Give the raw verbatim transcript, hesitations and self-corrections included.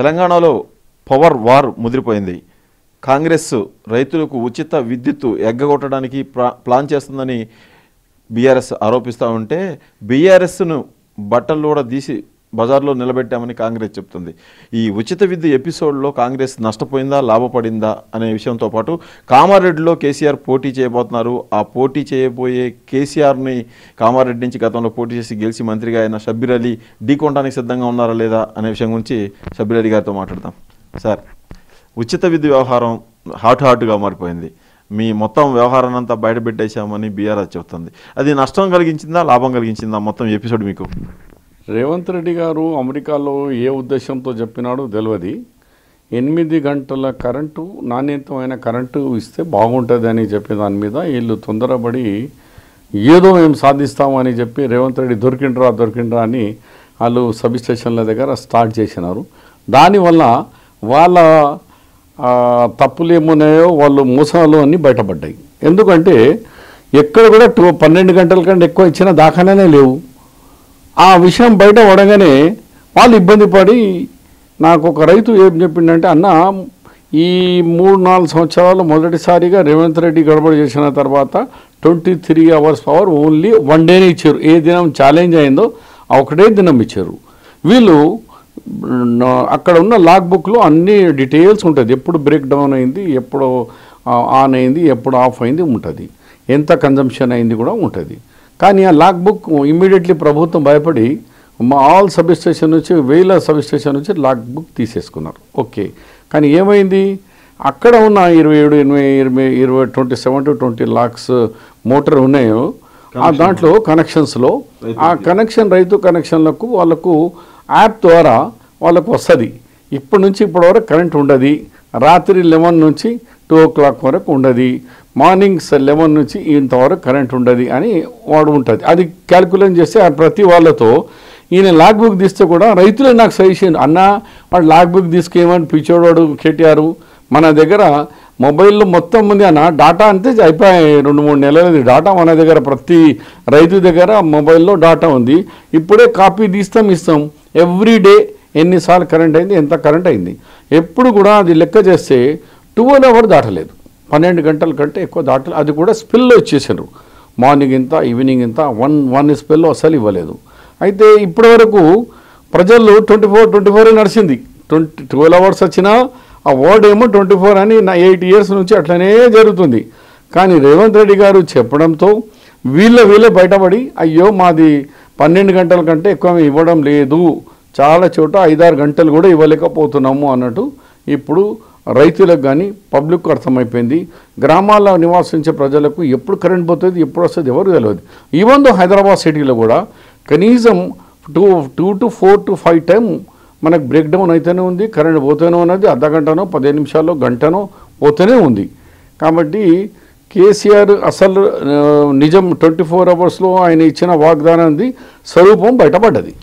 తెలంగాణలో power war ముదిరిపోయింది. Congress రైతులకు ఉచిత విద్యుత్ ఎగ్గగొట్టడానికి ప్లాన్ చేస్తుందని బీఆర్ఎస్ ఆరోపిస్తా ఉంటే బీఆర్ఎస్ ను బట్టల్లోడ తీసి బజార్లో నిలబెట్టామని కాంగ్రెస్ చెప్తుంది. ఈ ఉచిత విద్యుత్ ఎపిసోడ్లో కాంగ్రెస్ నష్టపోయిందా లాభపడిందా అనే విషయంతో పాటు కామారెడ్డిలో కేసీఆర్ పోటీ చేయబోతున్నారు. ఆ పోటీ చేయబోయే కేసీఆర్ని కామారెడ్డి నుంచి గతంలో పోటీ చేసి గెలిచి మంత్రిగా అయిన షబ్బీర్ అలీ ఢీకొనడానికి సిద్ధంగా ఉన్నారా లేదా అనే విషయం గురించి షబ్బీర్ అలీ గారితో మాట్లాడదాం. సార్, ఉచిత విద్యుత్ వ్యవహారం హాట్ హాట్గా మారిపోయింది. మీ మొత్తం వ్యవహారాన్ని అంతా బయట పెట్టేశామని బీఆర్ఎస్ చెబుతుంది. అది నష్టం కలిగించిందా లాభం కలిగించిందా? మొత్తం ఎపిసోడ్ మీకు రేవంత్ రెడ్డి గారు అమెరికాలో ఏ ఉద్దేశంతో చెప్పినాడో తెలియదు. ఎనిమిది గంటల కరెంటు, నాణ్యతమైన కరెంటు ఇస్తే బాగుంటుంది అని చెప్పే దాని మీద వీళ్ళు తొందరపడి ఏదో మేము సాధిస్తామని చెప్పి రేవంత్ రెడ్డి దొరికిండ్రా దొరికిండ్రా అని వాళ్ళు సబ్ స్టేషన్ల దగ్గర స్టార్ట్ చేసినారు. దానివల్ల వాళ్ళ తప్పులు ఏమున్నాయో వాళ్ళు మోసాలు అన్నీ బయటపడ్డాయి. ఎందుకంటే ఎక్కడ కూడా టూ పన్నెండు గంటల కంటే ఎక్కువ ఇచ్చిన దాఖలానే లేవు. ఆ విషయం బయట పడగానే వాళ్ళు ఇబ్బంది పడి, నాకు ఒక రైతు ఏం చెప్పిండంటే, అన్న ఈ మూడు నాలుగు సంవత్సరాలు మొదటిసారిగా రేవంత్ రెడ్డి గడబడి చేసిన తర్వాత twenty three hours power only one డేనే ఇచ్చారు. ఏ దినం ఛాలెంజ్ అయిందో ఒకటే దినం ఇచ్చారు. వీళ్ళు అక్కడ ఉన్న లాగ్ బుక్లో అన్ని డీటెయిల్స్ ఉంటుంది, ఎప్పుడు బ్రేక్ డౌన్ అయింది, ఎప్పుడు ఆన్ అయింది, ఎప్పుడు ఆఫ్ అయింది ఉంటుంది, ఎంత కన్జంప్షన్ అయింది కూడా ఉంటుంది. కానీ ఆ లాగ్ బుక్ ఇమ్మీడియట్లీ ప్రభుత్వం భయపడి మా ఆల్ సబ్ స్టేషన్ నుంచి వేల సబ్ స్టేషన్ నుంచి లాగ్ బుక్ తీసేసుకున్నారు. ఓకే, కానీ ఏమైంది, అక్కడ ఉన్న ఇరవై ఏడు ఎనభై ఇరవై ఇరవై twenty seven to twenty lakhs motor ఉన్నాయో ఆ దాంట్లో కనెక్షన్స్లో ఆ కనెక్షన్ రైతు కనెక్షన్లకు వాళ్ళకు యాప్ ద్వారా వాళ్ళకు వస్తుంది. ఇప్పటి నుంచి ఇప్పటి వరకు కరెంట్ ఉండదు, రాత్రి లెవెన్ నుంచి టూ ఓ క్లాక్ వరకు ఉండదు, మార్నింగ్ లెవెన్ నుంచి ఇంతవరకు కరెంట్ ఉండదు అని వాడు ఉంటుంది. అది క్యాల్కులేట్ చేస్తే ఆ ప్రతి వాళ్ళతో ఈయన లాగ్ బుక్ తీస్తే కూడా రైతులే నాకు సజెషన్, అన్న వాడు లాగ్ బుక్ తీసుకేమని పిచ్చోడు కేటీఆర్. మన దగ్గర మొబైల్లో మొత్తం ఉంది అన్న డాటా, అంతే అయిపోయాయి రెండు మూడు నెలలది డాటా మన దగ్గర, ప్రతి రైతు దగ్గర మొబైల్లో డాటా ఉంది. ఇప్పుడే కాపీ తీస్తాం ఇస్తాం, ఎవ్రీ డే ఎన్నిసార్లు కరెంట్ అయింది, ఎంత కరెంట్ అయింది, ఎప్పుడు కూడా అది లెక్క చేస్తే ట్వెల్వ్ అవర్ దాటలేదు, పన్నెండు గంటల కంటే ఎక్కువ దాటలేదు. అది కూడా స్పెల్లో ఇచ్చేసారు, మార్నింగ్ ఇంత ఈవినింగ్ ఇంత, వన్ వన్ స్పెల్లో అసలు ఇవ్వలేదు. అయితే ఇప్పటి వరకు ప్రజలు ట్వంటీ ఫోర్ ట్వంటీ ఫోర్ నడిచింది, ట్వంటీ ట్వెల్వ్ అవర్స్ వచ్చినా ఆ వర్డ్ ఏమో ట్వంటీ ఫోర్ అని నా ఎయిట్ ఇయర్స్ నుంచి అట్లనే జరుగుతుంది. కానీ రేవంత్ రెడ్డి గారు చెప్పడంతో వీళ్ళ వీళ్ళ బయటపడి, అయ్యో మాది పన్నెండు గంటల కంటే ఎక్కువ ఇవ్వడం లేదు, చాలా చోట ఐదారు గంటలు కూడా ఇవ్వలేకపోతున్నాము అన్నట్టు ఇప్పుడు రైతులకు కానీ పబ్లిక్ అర్థమైపోయింది. గ్రామాల్లో నివాసించే ప్రజలకు ఎప్పుడు కరెంట్ పోతుంది ఎప్పుడు వస్తుంది ఎవరు తెలియదు. ఈవెన్ దో హైదరాబాద్ సిటీలో కూడా కనీసం two two to four to five time మనకు బ్రేక్ డౌన్ అయితేనే ఉంది, కరెంట్ పోతేనే ఉన్నది, అర్ధ గంటనో పదిహేను నిమిషాల్లో గంటనో పోతూనే ఉంది. కాబట్టి కేసీఆర్ అసలు నిజం ట్వంటీ ఫోర్ అవర్స్లో ఆయన ఇచ్చిన వాగ్దానాన్ని స్వరూపం బయటపడ్డది.